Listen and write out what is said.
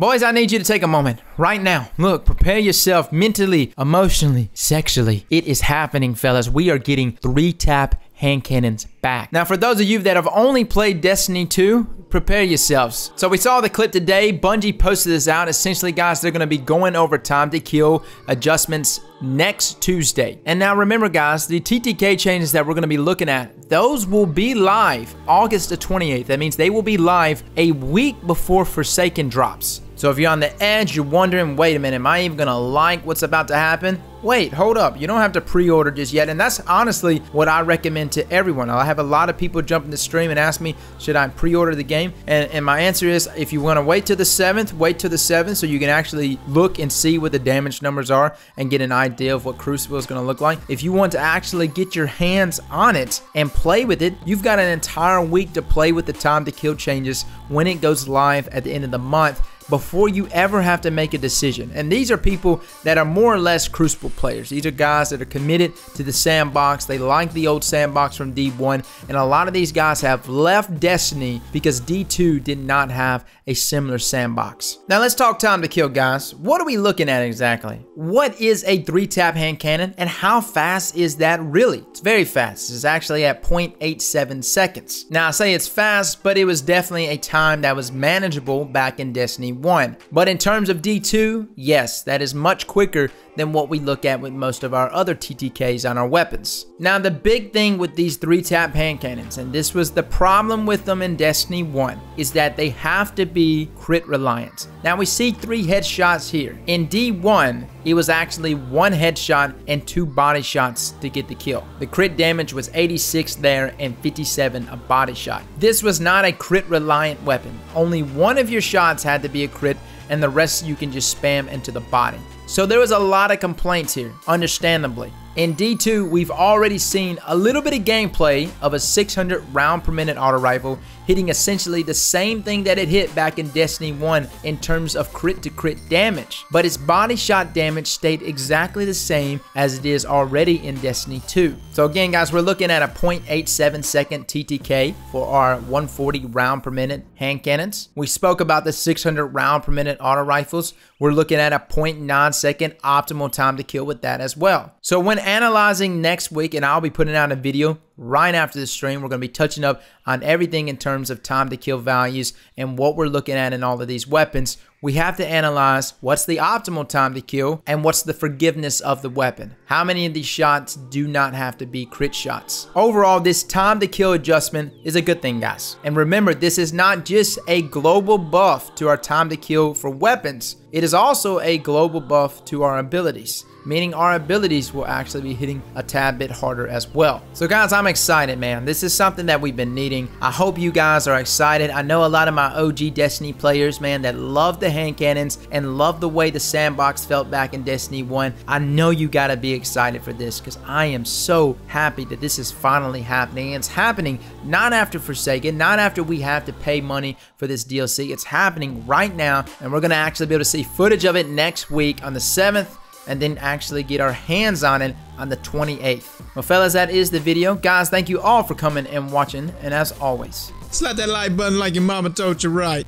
Boys, I need you to take a moment right now. Look, prepare yourself mentally, emotionally, sexually. It is happening, fellas. We are getting 3-tap hand cannons back. Now, for those of you that have only played Destiny 2, prepare yourselves. So we saw the clip today. Bungie posted this out. Essentially, guys, they're going to be going over time to kill adjustments next Tuesday. And now remember, guys, the TTK changes that we're going to be looking at, those will be live August the 28th. That means they will be live a week before Forsaken drops. So if you're on the edge, you're wondering, wait a minute, am I even going to like what's about to happen? Wait, hold up. You don't have to pre-order just yet. And that's honestly what I recommend to everyone. I have a lot of people jump in the stream and ask me, should I pre-order the game? And my answer is, if you want to wait till the 7th, wait till the 7th so you can actually look and see what the damage numbers are and get an idea of what Crucible is going to look like. If you want to actually get your hands on it and play with it, you've got an entire week to play with the time to kill changes when it goes live at the end of the month, before you ever have to make a decision. And these are people that are more or less Crucible players. These are guys that are committed to the sandbox. They like the old sandbox from D1. And a lot of these guys have left Destiny because D2 did not have a similar sandbox. Now let's talk time to kill, guys. What are we looking at exactly? What is a 3-tap hand cannon and how fast is that really? It's very fast. It's actually at 0.87 seconds. Now I say it's fast, but it was definitely a time that was manageable back in Destiny 1. But in terms of D2, yes, that is much quicker than what we look at with most of our other TTKs on our weapons. Now the big thing with these 3-tap hand cannons, and this was the problem with them in Destiny 1, is that they have to be crit reliant. Now we see 3 headshots here. In D1, it was actually 1 headshot and 2 body shots to get the kill. The crit damage was 86 there and 57 a body shot. This was not a crit reliant weapon. Only one of your shots had to be a crit and the rest you can just spam into the body. So there was a lot of complaints here, understandably. In D2, we've already seen a little bit of gameplay of a 600 round per minute auto rifle hitting essentially the same thing that it hit back in Destiny 1 in terms of crit to crit damage. But its body shot damage stayed exactly the same as it is already in Destiny 2. So again, guys, we're looking at a 0.87 second TTK for our 140 round per minute hand cannons. We spoke about the 600 round per minute auto rifles. We're looking at a 0.9 second optimal time to kill with that as well. So when analyzing next week, and I'll be putting out a video right after the stream, we're going to be touching up on everything in terms of time to kill values and what we're looking at in all of these weapons. We have to analyze what's the optimal time to kill and what's the forgiveness of the weapon. How many of these shots do not have to be crit shots? Overall, this time to kill adjustment is a good thing, guys. And remember, this is not just a global buff to our time to kill for weapons. It is also a global buff to our abilities, meaning our abilities will actually be hitting a tad bit harder as well. So guys, I'm excited, man. This is something that we've been needing. I hope you guys are excited. I know a lot of my OG Destiny players, man, that love the hand cannons and love the way the sandbox felt back in Destiny 1. I know you gotta be excited for this because I am so happy that this is finally happening. And it's happening not after Forsaken, not after we have to pay money for this DLC. It's happening right now, and we're gonna actually be able to see footage of it next week on the 7th. And then actually get our hands on it on the 28th. Well, fellas, that is the video. Guys, thank you all for coming and watching. And as always, slap that like button like your mama told you right.